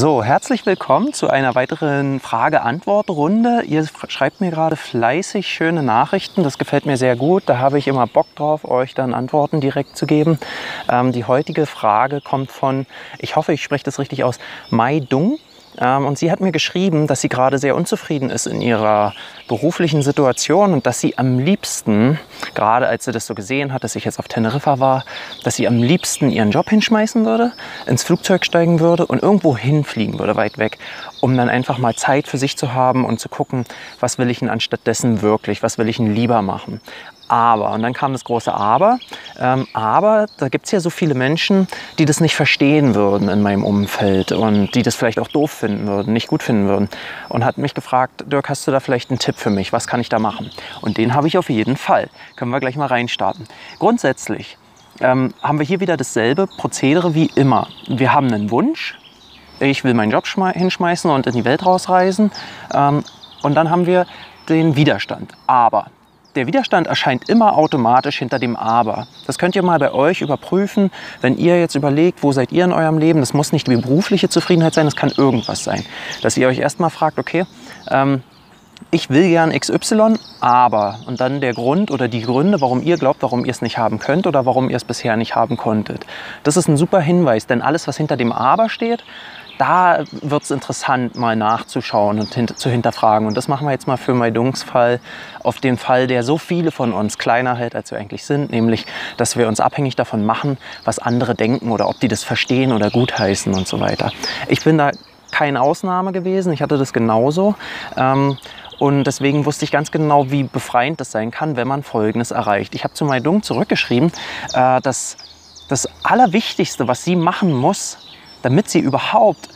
So, herzlich willkommen zu einer weiteren Frage-Antwort-Runde. Ihr schreibt mir gerade fleißig schöne Nachrichten, das gefällt mir sehr gut. Da habe ich immer Bock drauf, euch dann Antworten direkt zu geben. Die heutige Frage kommt von, ich hoffe, ich spreche das richtig aus, Mai Dung. Und sie hat mir geschrieben, dass sie gerade sehr unzufrieden ist in ihrer beruflichen Situation und dass sie am liebsten, gerade als sie das so gesehen hat, dass ich jetzt auf Teneriffa war, dass sie am liebsten ihren Job hinschmeißen würde, ins Flugzeug steigen würde und irgendwo hinfliegen würde, weit weg, um dann einfach mal Zeit für sich zu haben und zu gucken, was will ich denn anstatt dessen wirklich, was will ich denn lieber machen. Aber, und dann kam das große Aber da gibt es ja so viele Menschen, die das nicht verstehen würden in meinem Umfeld und die das vielleicht auch doof finden würden, nicht gut finden würden. Und hat mich gefragt, Dirk, hast du da vielleicht einen Tipp für mich? Was kann ich da machen? Und den habe ich auf jeden Fall. Können wir gleich mal reinstarten. Grundsätzlich haben wir hier wieder dasselbe Prozedere wie immer. Wir haben einen Wunsch. Ich will meinen Job hinschmeißen und in die Welt rausreisen. Und dann haben wir den Widerstand. Aber. Der Widerstand erscheint immer automatisch hinter dem Aber. Das könnt ihr mal bei euch überprüfen, wenn ihr jetzt überlegt, wo seid ihr in eurem Leben. Das muss nicht die berufliche Zufriedenheit sein, das kann irgendwas sein. Dass ihr euch erstmal fragt, okay, ich will gern XY, aber. Und dann der Grund oder die Gründe, warum ihr glaubt, warum ihr es nicht haben könnt oder warum ihr es bisher nicht haben konntet. Das ist ein super Hinweis, denn alles, was hinter dem Aber steht, da wird es interessant, mal nachzuschauen und zu hinterfragen. Und das machen wir jetzt mal für Mai Dungs Fall auf den Fall, der so viele von uns kleiner hält, als wir eigentlich sind. Nämlich, dass wir uns abhängig davon machen, was andere denken oder ob die das verstehen oder gutheißen und so weiter. Ich bin da keine Ausnahme gewesen. Ich hatte das genauso. Und deswegen wusste ich ganz genau, wie befreiend das sein kann, wenn man Folgendes erreicht. Ich habe zu Mai Dung zurückgeschrieben, dass das Allerwichtigste, was sie machen muss, damit sie überhaupt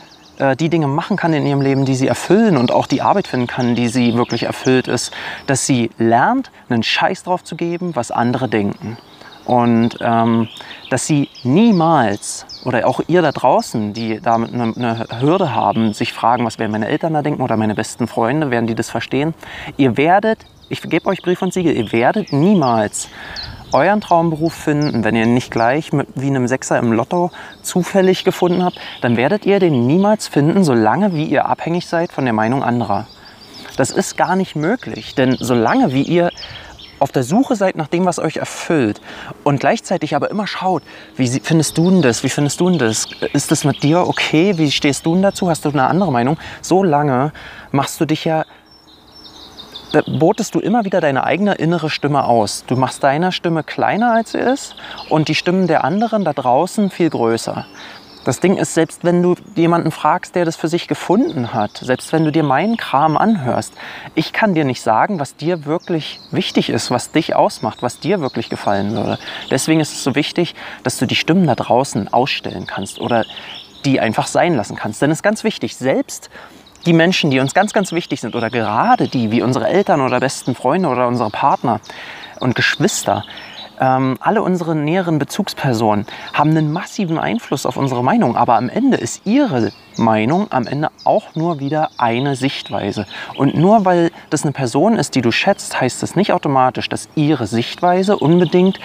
die Dinge machen kann in ihrem Leben, die sie erfüllen und auch die Arbeit finden kann, die sie wirklich erfüllt ist, dass sie lernt, einen Scheiß drauf zu geben, was andere denken. Und dass sie niemals, oder auch ihr da draußen, die damit eine Hürde haben, sich fragen, was werden meine Eltern da denken oder meine besten Freunde, werden die das verstehen? Ihr werdet, ich gebe euch Brief und Siegel, ihr werdet niemals euren Traumberuf finden, wenn ihr nicht gleich wie einem Sechser im Lotto zufällig gefunden habt, dann werdet ihr den niemals finden, solange wie ihr abhängig seid von der Meinung anderer. Das ist gar nicht möglich, denn solange wie ihr auf der Suche seid nach dem, was euch erfüllt und gleichzeitig aber immer schaut, wie findest du denn das, wie findest du denn das, ist das mit dir okay, wie stehst du denn dazu, hast du eine andere Meinung, solange machst du dich ja, botest du immer wieder deine eigene innere Stimme aus. Du machst deine Stimme kleiner, als sie ist und die Stimmen der anderen da draußen viel größer. Das Ding ist, selbst wenn du jemanden fragst, der das für sich gefunden hat, selbst wenn du dir meinen Kram anhörst, ich kann dir nicht sagen, was dir wirklich wichtig ist, was dich ausmacht, was dir wirklich gefallen würde. Deswegen ist es so wichtig, dass du die Stimmen da draußen ausstellen kannst oder die einfach sein lassen kannst. Denn es ist ganz wichtig, selbst die Menschen, die uns ganz, ganz wichtig sind oder gerade die, wie unsere Eltern oder besten Freunde oder unsere Partner und Geschwister, alle unsere näheren Bezugspersonen haben einen massiven Einfluss auf unsere Meinung, aber am Ende ist ihre Meinung am Ende auch nur wieder eine Sichtweise. Und nur weil das eine Person ist, die du schätzt, heißt das nicht automatisch, dass ihre Sichtweise unbedingt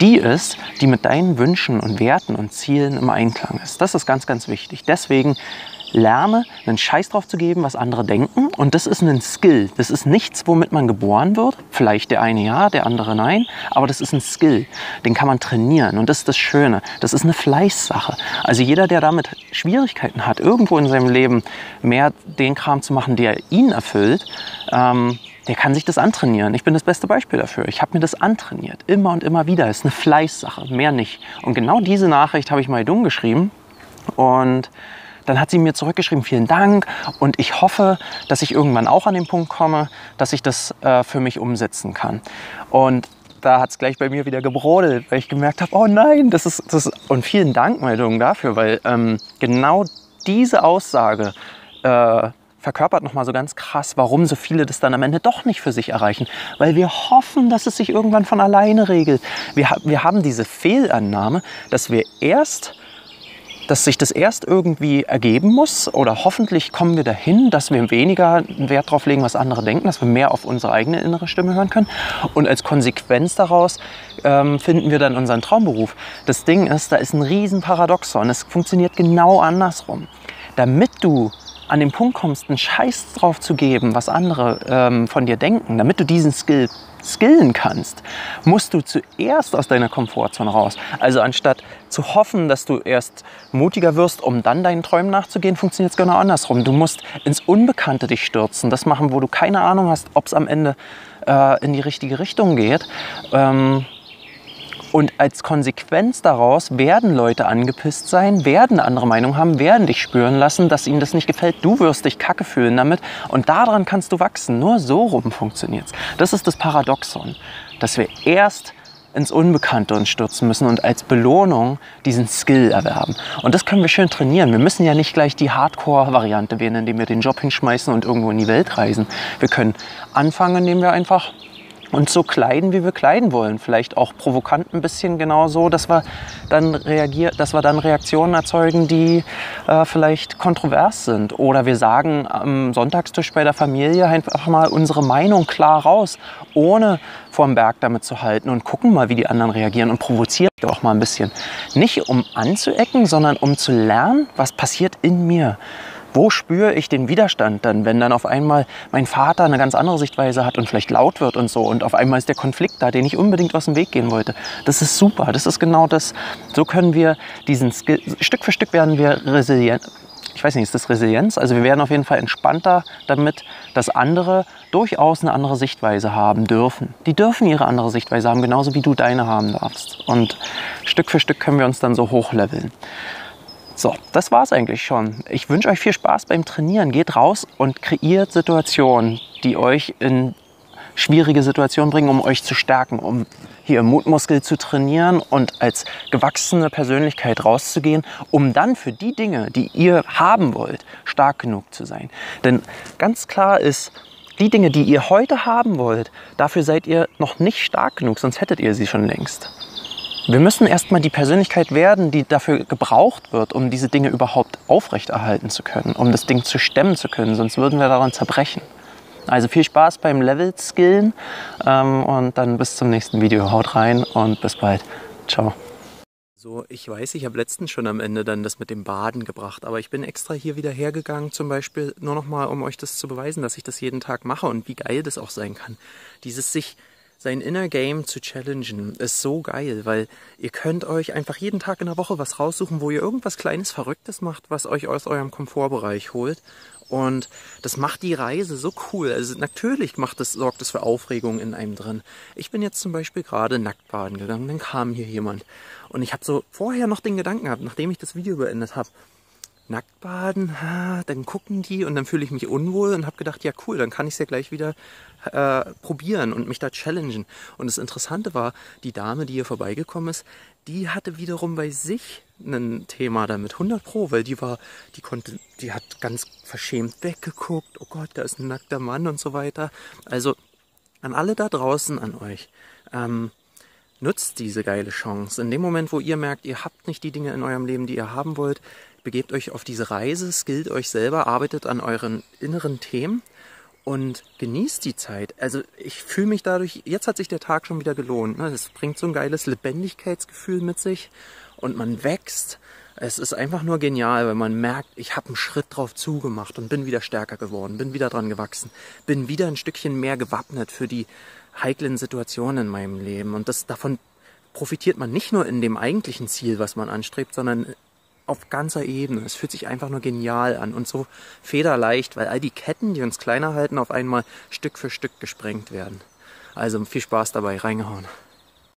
die ist, die mit deinen Wünschen und Werten und Zielen im Einklang ist. Das ist ganz, ganz wichtig. Deswegen lerne, einen Scheiß drauf zu geben, was andere denken. Und das ist ein Skill. Das ist nichts, womit man geboren wird. Vielleicht der eine ja, der andere nein. Aber das ist ein Skill. Den kann man trainieren. Und das ist das Schöne. Das ist eine Fleißsache. Also jeder, der damit Schwierigkeiten hat, irgendwo in seinem Leben mehr den Kram zu machen, der ihn erfüllt, der kann sich das antrainieren. Ich bin das beste Beispiel dafür. Ich habe mir das antrainiert. Immer und immer wieder. Das ist eine Fleißsache. Mehr nicht. Und genau diese Nachricht habe ich Mai Dung geschrieben. Und dann hat sie mir zurückgeschrieben, vielen Dank und ich hoffe, dass ich irgendwann auch an den Punkt komme, dass ich das für mich umsetzen kann. Und da hat es gleich bei mir wieder gebrodelt, weil ich gemerkt habe, oh nein, das ist und vielen Dank, Mai Dung, dafür, weil genau diese Aussage verkörpert nochmal so ganz krass, warum so viele das dann am Ende doch nicht für sich erreichen. Weil wir hoffen, dass es sich irgendwann von alleine regelt. Wir haben diese Fehlannahme, dass sich das erst irgendwie ergeben muss oder hoffentlich kommen wir dahin, dass wir weniger Wert darauf legen, was andere denken, dass wir mehr auf unsere eigene innere Stimme hören können und als Konsequenz daraus finden wir dann unseren Traumberuf. Das Ding ist, da ist ein riesen Paradoxon, es funktioniert genau andersrum. damit du an den Punkt kommst, einen Scheiß drauf zu geben, was andere von dir denken, damit du diesen Skill skillen kannst, musst du zuerst aus deiner Komfortzone raus. Also anstatt zu hoffen, dass du erst mutiger wirst, um dann deinen Träumen nachzugehen, funktioniert es genau andersrum. Du musst ins Unbekannte dich stürzen, das machen, wo du keine Ahnung hast, ob es am Ende in die richtige Richtung geht. Und als Konsequenz daraus werden Leute angepisst sein, werden andere Meinung haben, werden dich spüren lassen, dass ihnen das nicht gefällt. Du wirst dich kacke fühlen damit und daran kannst du wachsen. Nur so rum funktioniert es. Das ist das Paradoxon, dass wir erst ins Unbekannte uns stürzen müssen und als Belohnung diesen Skill erwerben. Und das können wir schön trainieren. Wir müssen ja nicht gleich die Hardcore-Variante wählen, indem wir den Job hinschmeißen und irgendwo in die Welt reisen. Wir können anfangen, indem wir einfach uns so kleiden, wie wir kleiden wollen. Vielleicht auch provokant ein bisschen, genau so, dass wir dann Reaktionen erzeugen, die vielleicht kontrovers sind. Oder wir sagen am Sonntagstisch bei der Familie einfach mal unsere Meinung klar raus, ohne vorm Berg damit zu halten, und gucken mal, wie die anderen reagieren und provozieren auch mal ein bisschen. Nicht um anzuecken, sondern um zu lernen, was passiert in mir. Wo spüre ich den Widerstand dann, wenn dann auf einmal mein Vater eine ganz andere Sichtweise hat und vielleicht laut wird und so, und auf einmal ist der Konflikt da, den ich unbedingt aus dem Weg gehen wollte. Das ist super, das ist genau das. So können wir diesen Skill, Stück für Stück werden wir resilient. Ich weiß nicht, ist das Resilienz? Also wir werden auf jeden Fall entspannter damit, dass andere durchaus eine andere Sichtweise haben dürfen. Die dürfen ihre andere Sichtweise haben, genauso wie du deine haben darfst. Und Stück für Stück können wir uns dann so hochleveln. So, das war's eigentlich schon. Ich wünsche euch viel Spaß beim Trainieren. Geht raus und kreiert Situationen, die euch in schwierige Situationen bringen, um euch zu stärken, um hier Mutmuskel zu trainieren und als gewachsene Persönlichkeit rauszugehen, um dann für die Dinge, die ihr haben wollt, stark genug zu sein. Denn ganz klar ist, die Dinge, die ihr heute haben wollt, dafür seid ihr noch nicht stark genug, sonst hättet ihr sie schon längst. Wir müssen erstmal die Persönlichkeit werden, die dafür gebraucht wird, um diese Dinge überhaupt aufrechterhalten zu können, um das Ding zu stemmen zu können, sonst würden wir daran zerbrechen. Also viel Spaß beim Level-Skillen und dann bis zum nächsten Video. Haut rein und bis bald. Ciao. So, ich weiß, ich habe letztens schon am Ende dann das mit dem Baden gebracht, aber ich bin extra hier wieder hergegangen, zum Beispiel nur nochmal, um euch das zu beweisen, dass ich das jeden Tag mache und wie geil das auch sein kann. Dieses sich... Sein Inner Game zu challengen ist so geil, weil ihr könnt euch einfach jeden Tag in der Woche was raussuchen, wo ihr irgendwas Kleines, Verrücktes macht, was euch aus eurem Komfortbereich holt. Und das macht die Reise so cool. Also natürlich sorgt das für Aufregung in einem drin. Ich bin jetzt zum Beispiel gerade nackt baden gegangen, dann kam hier jemand. Und ich habe so vorher noch den Gedanken gehabt, nachdem ich das Video beendet habe, Nacktbaden, dann gucken die und dann fühle ich mich unwohl und habe gedacht, ja cool, dann kann ich es ja gleich wieder probieren und mich da challengen. Und das Interessante war, die Dame, die hier vorbeigekommen ist, die hatte wiederum bei sich ein Thema damit, 100 Pro, weil die hat ganz verschämt weggeguckt, oh Gott, da ist ein nackter Mann und so weiter. Also an alle da draußen, an euch, nutzt diese geile Chance. In dem Moment, wo ihr merkt, ihr habt nicht die Dinge in eurem Leben, die ihr haben wollt, begebt euch auf diese Reise, skillt euch selber, arbeitet an euren inneren Themen und genießt die Zeit. Also ich fühle mich dadurch, jetzt hat sich der Tag schon wieder gelohnt. Das bringt so ein geiles Lebendigkeitsgefühl mit sich und man wächst. Es ist einfach nur genial, weil man merkt, ich habe einen Schritt drauf zugemacht und bin wieder stärker geworden, bin wieder dran gewachsen, bin wieder ein Stückchen mehr gewappnet für die heiklen Situationen in meinem Leben. Und davon profitiert man nicht nur in dem eigentlichen Ziel, was man anstrebt, sondern auf ganzer Ebene. Es fühlt sich einfach nur genial an und so federleicht, weil all die Ketten, die uns kleiner halten, auf einmal Stück für Stück gesprengt werden. Also viel Spaß dabei, reingehauen.